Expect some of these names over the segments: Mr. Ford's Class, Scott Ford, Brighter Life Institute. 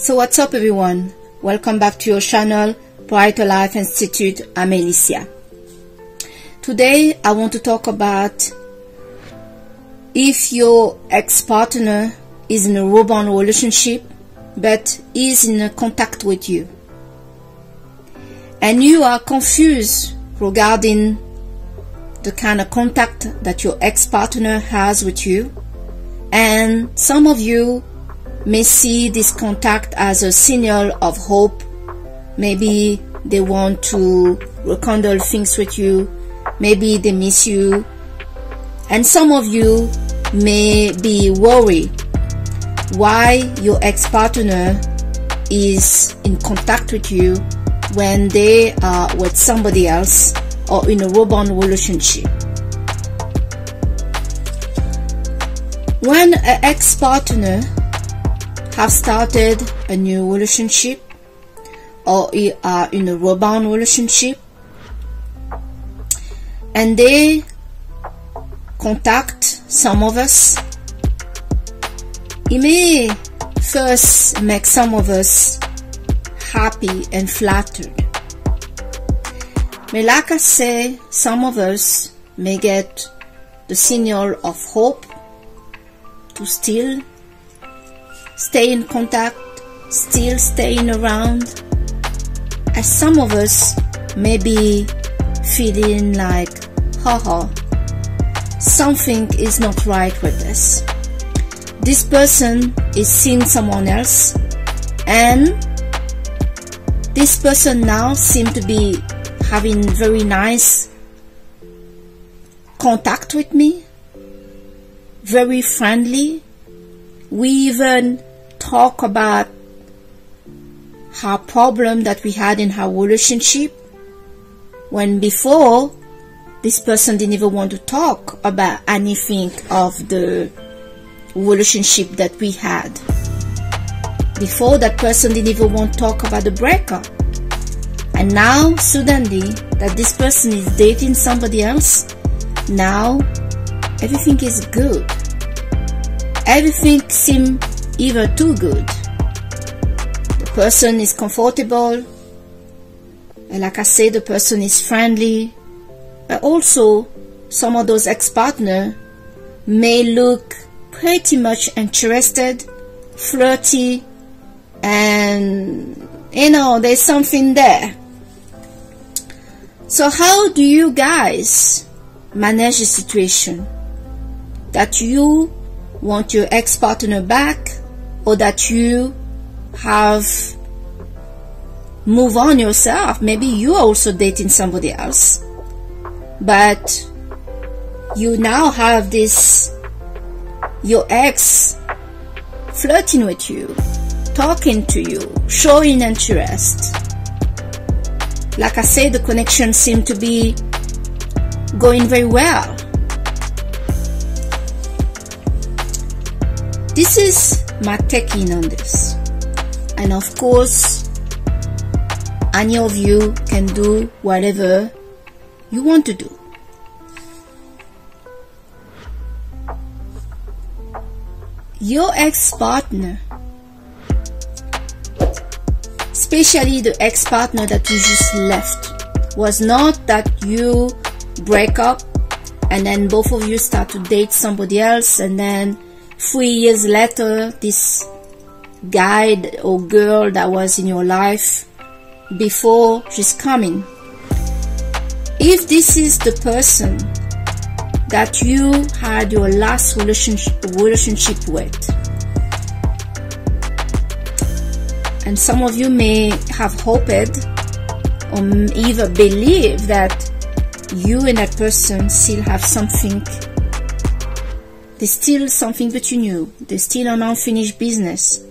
So what's up everyone, welcome back to your channel Brighter Life Institute. I'm Alicia. Today I want to talk about if your ex-partner is in a rebound relationship but is in contact with you and you are confused regarding the kind of contact that your ex-partner has with you, and some of you may see this contact as a signal of hope. Maybe they want to rekindle things with you, maybe they miss you, and some of you may be worried why your ex-partner is in contact with you when they are with somebody else or in a rebound relationship. When an ex-partner have started a new relationship or are in a rebound relationship and they contact some of us, it may first make some of us happy and flattered, but like I say, some of us may get the signal of hope to still stay in contact, still staying around, as some of us may be feeling like, haha, something is not right with us. This person is seeing someone else and this person now seems to be having very nice contact with me, very friendly. We even talk about our problem that we had in our relationship, when before this person didn't even want to talk about anything of the relationship that we had. Before, that person didn't even want to talk about the breakup, and now suddenly that this person is dating somebody else, now everything is good, everything seems even too good. The person is comfortable, and like I said, the person is friendly, but also some of those ex-partners may look pretty much interested, flirty, and you know, there's something there. So how do you guys manage the situation that you want your ex-partner back, or that you have moved on yourself? Maybe you are also dating somebody else, but you now have this, your ex flirting with you, talking to you, showing interest. Like I said, the connection seemed to be going very well. This is my take-in on this, and of course any of you can do whatever you want to do. Your ex-partner, especially the ex-partner that you just left, was not that you break up and then both of you start to date somebody else, and then 3 years later this guy or girl that was in your life before, she's coming. If this is the person that you had your last relationship with, and some of you may have hoped or even believe that you and that person still have something. There's still something between you. There's still an unfinished business.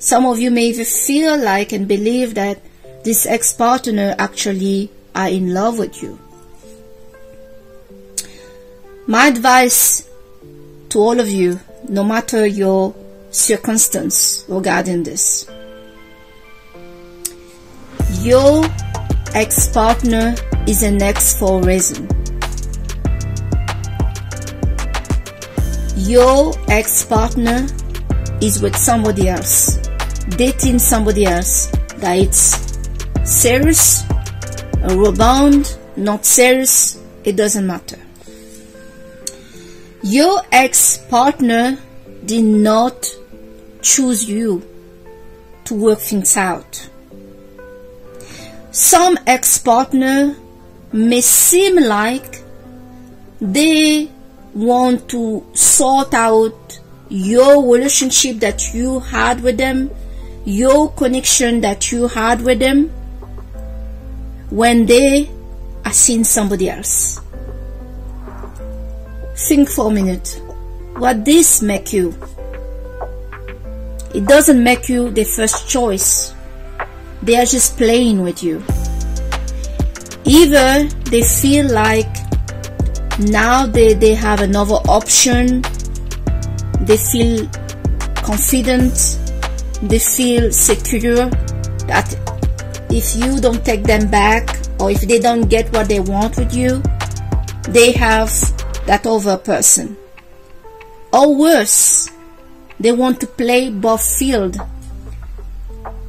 Some of you may even feel like and believe that this ex-partner actually are in love with you. My advice to all of you, no matter your circumstance regarding this, your ex-partner is an ex for a reason. Your ex-partner is with somebody else dating somebody else, that it's serious, rebound, not serious, it doesn't matter. Your ex-partner did not choose you to work things out. Some ex-partner may seem like they want to sort out your relationship that you had with them, your connection that you had with them, when they are seeing somebody else. Think for a minute. What this make you? It doesn't make you the first choice. They are just playing with you. Either they feel like now they have another option, they feel confident, they feel secure that if you don't take them back or if they don't get what they want with you, they have that other person. Or worse, they want to play both field.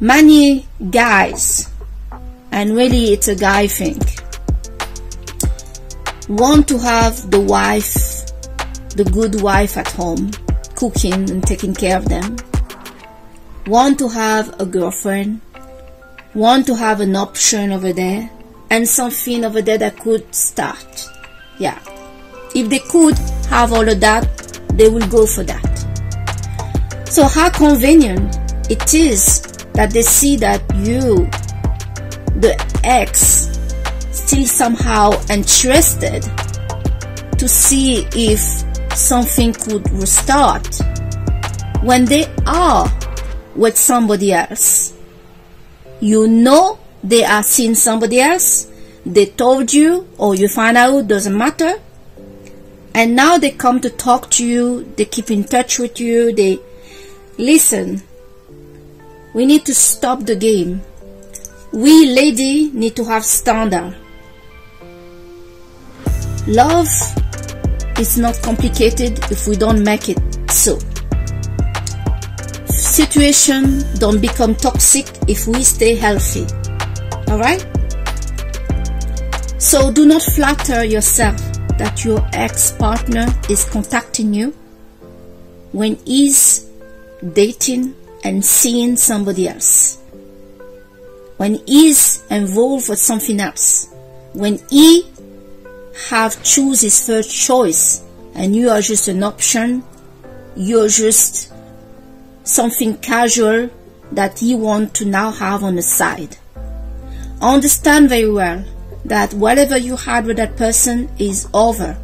Many guys, and really it's a guy thing, want to have the wife, the good wife at home, cooking and taking care of them, want to have a girlfriend, want to have an option over there, and something over there that could start. Yeah, if they could have all of that, they will go for that. So how convenient it is that they see that you, the ex, still somehow interested to see if something could restart when they are with somebody else. You know they are seeing somebody else, they told you or you find out, doesn't matter, and now they come to talk to you, they keep in touch with you, they listen. We need to stop the game. We lady need to have standard. Love is not complicated if we don't make it so. Situation don't become toxic if we stay healthy. Alright? So do not flatter yourself that your ex-partner is contacting you when he's dating and seeing somebody else, when he is involved with something else, when he have choose his first choice and you are just an option, you're just something casual that he want to now have on the side. Understand very well that whatever you had with that person is over.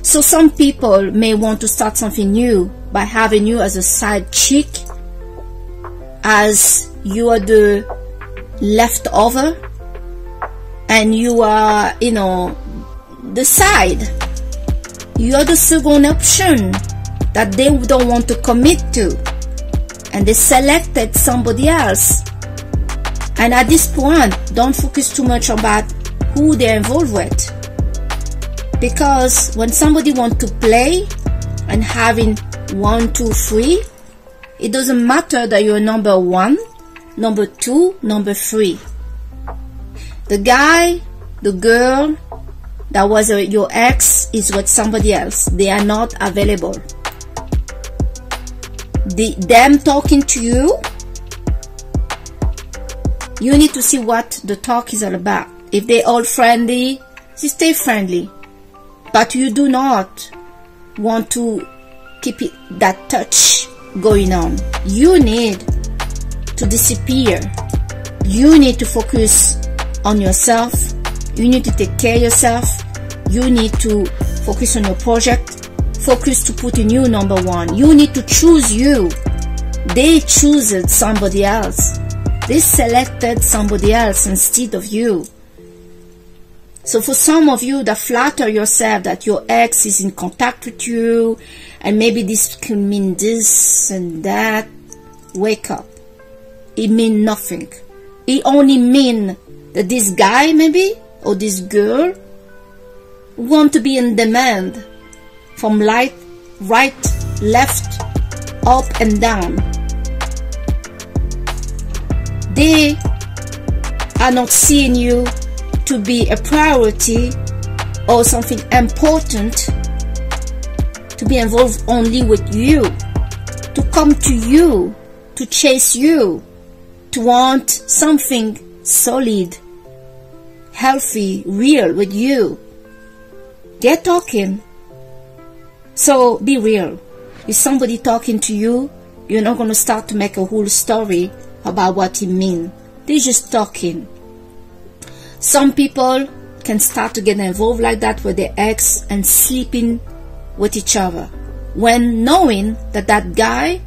So some people may want to start something new by having you as a side chick, as you are the leftover and you are, you know, the side. You are the second option that they don't want to commit to, and they selected somebody else. And at this point, don't focus too much about who they're involved with, because when somebody wants to play and having 1, 2, 3, it doesn't matter that you're number 1, number 2, number 3. The guy, the girl that was your ex is with somebody else. They are not available. Them talking to you, you need to see what the talk is all about. If they're all friendly, you stay friendly. But you do not want to keep it, that touch going on. You need to disappear. You need to focus on yourself. You need to take care of yourself. You need to focus on your project. Focus to put in you number 1. You need to choose you. They chose somebody else. They selected somebody else instead of you. So for some of you that flatter yourself that your ex is in contact with you, and maybe this can mean this and that, wake up. It means nothing. It only means that this guy maybe, or this girl, want to be in demand from right, left, up and down. they are not seeing you to be a priority or something important, to be involved only with you, to come to you, to chase you, to want something solid, healthy, real with you. They're talking. So be real. If somebody talking to you, you're not going to start to make a whole story about what it means. They're just talking. Some people can start to get involved like that with their ex and sleeping with each other, when knowing that that guy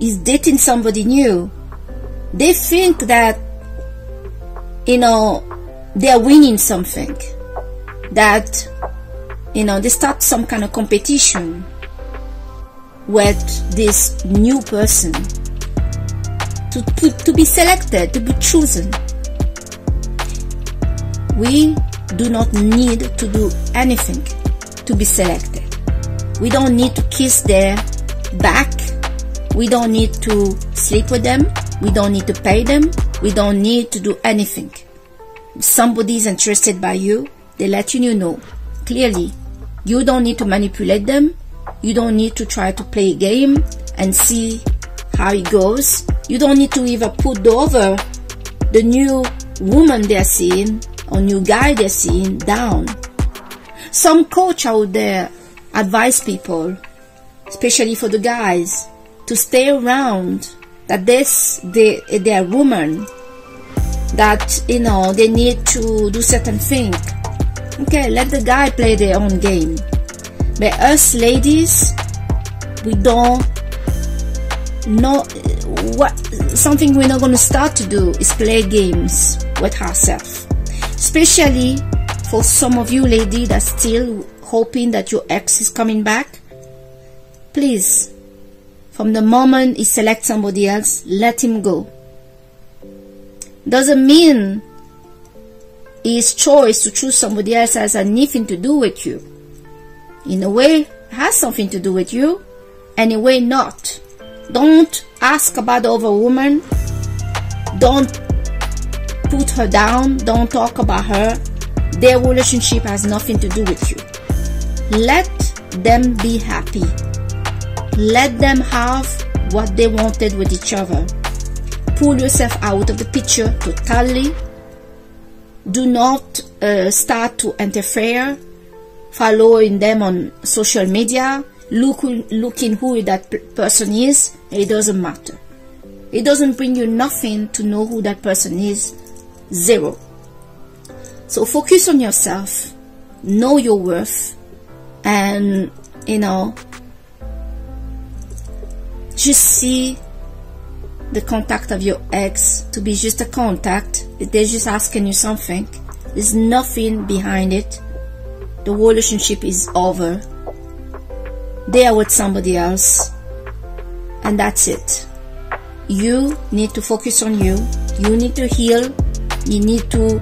is dating somebody new. They think that, you know, they are winning something, that, you know, they start some kind of competition with this new person to be selected, to be chosen. We do not need to do anything to be selected. We don't need to kiss their back. We don't need to sleep with them. We don't need to pay them. We don't need to do anything. If somebody is interested by you, they let you know clearly. You don't need to manipulate them. You don't need to try to play a game and see how it goes. You don't need to even put over the new woman they're seeing or new guy they're seeing down. Some coach out there advise people, especially for the guys, to stay around, that they're women, that, you know, they need to do certain things. Okay, let the guy play their own game. But us ladies, we don't know what, something we're not going to start to do is play games with ourselves. Especially for some of you ladies that still hoping that your ex is coming back. Please, from the moment he selects somebody else, let him go. Doesn't mean his choice to choose somebody else has anything to do with you. In a way, it has something to do with you, and in a way not. Don't ask about the other woman. Don't put her down. Don't talk about her. Their relationship has nothing to do with you. Let them be happy. Let them have what they wanted with each other. Pull yourself out of the picture totally. Do not start to interfere, following them on social media, looking who that person is. It doesn't matter. It doesn't bring you nothing to know who that person is. Zero. So focus on yourself. Know your worth. And, you know, just see the contact of your ex to be just a contact. They're just asking you something. There's nothing behind it. The relationship is over. They are with somebody else. And that's it. You need to focus on you. You need to heal. You need to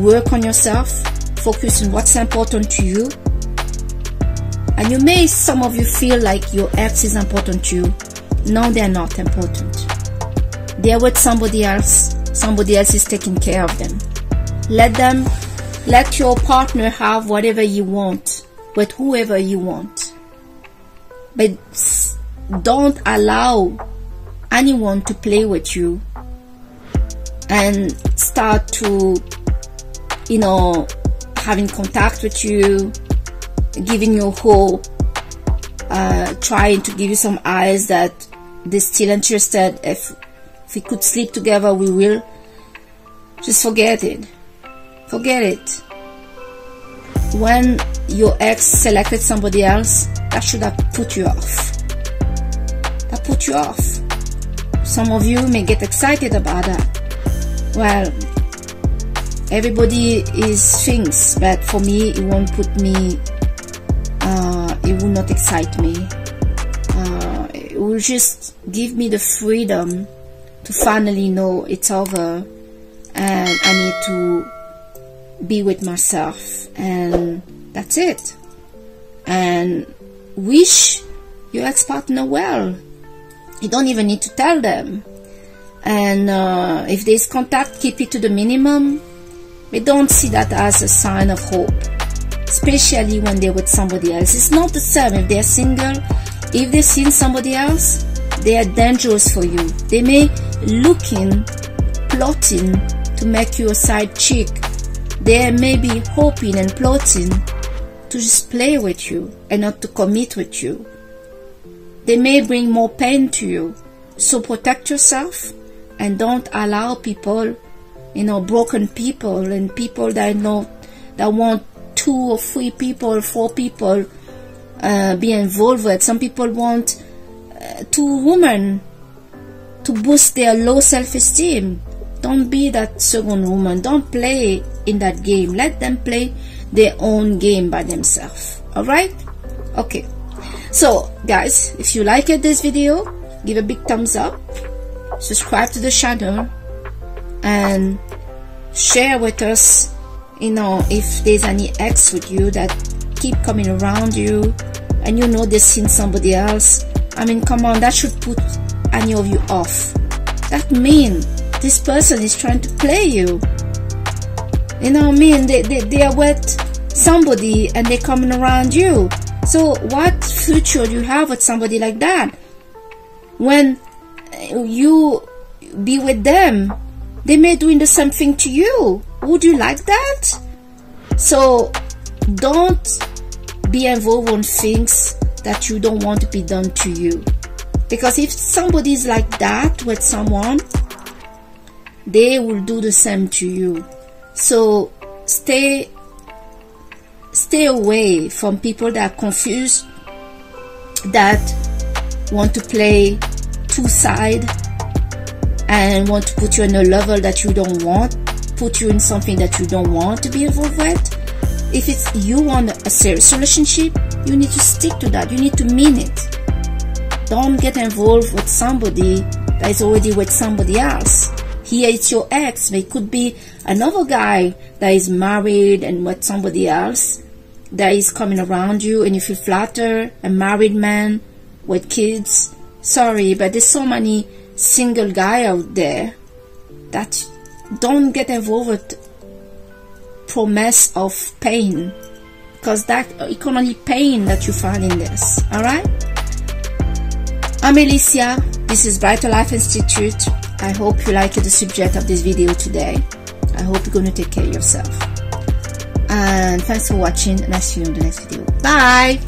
work on yourself. Focus on what's important to you. And you may, some of you feel like your ex is important to you. No, they're not important. They're with somebody else. Somebody else is taking care of them. Let your partner have whatever you want, with whoever you want. But don't allow anyone to play with you and start to, you know, having contact with you, giving you hope, trying to give you some eyes that they're still interested. If we could sleep together, we will. Just forget it. Forget it. When your ex selected somebody else, that should have put you off. That put you off. Some of you may get excited about that. Well, everybody is things, but for me, it won't put me, it will not excite me. It will just give me the freedom to finally know it's over and I need to be with myself, and that's it. And wish your ex-partner well. You don't even need to tell them. And if there's contact, keep it to the minimum. We don't see that as a sign of hope, especially when they're with somebody else. It's not the same if they're single. If they've seen somebody else, they are dangerous for you. They may looking, plotting to make you a side chick. They may be hoping and plotting to just play with you and not to commit with you. They may bring more pain to you. So protect yourself and don't allow people, broken people and people that want 2 or 3 people, 4 people be involved with. Some people want 2 women to boost their low self-esteem. Don't be that second woman. Don't play in that game. Let them play their own game by themselves. Alright? Okay. So, guys, if you liked this video, give a big thumbs up. Subscribe to the channel. And share with us, if there's any ex with you that keep coming around you. And they've seen somebody else. Come on, that should put any of you off. That means this person is trying to play you. They are with somebody and they're coming around you. So what future do you have with somebody like that? When you be with them, they may doing the same thing to you. Would you like that? So don't be involved on things that you don't want to be done to you. Because if somebody's like that with someone, they will do the same to you. So stay away from people that are confused, that want to play two sides and want to put you in a level that you don't want, put you in something that you don't want to be involved with. If it's you want a serious relationship, you need to stick to that. You need to mean it. Don't get involved with somebody that is already with somebody else. Here it's your ex, but it could be another guy that is married and with somebody else that is coming around you, and you feel flattered, a married man with kids. Sorry, but there's so many single guys out there that don't get involved with promise of pain, because that it can only pain that you find in this. Alright? I'm Alicia. This is Brighter Life Institute. I hope you liked the subject of this video today. I hope you're going to take care of yourself. And thanks for watching, and I'll see you in the next video. Bye!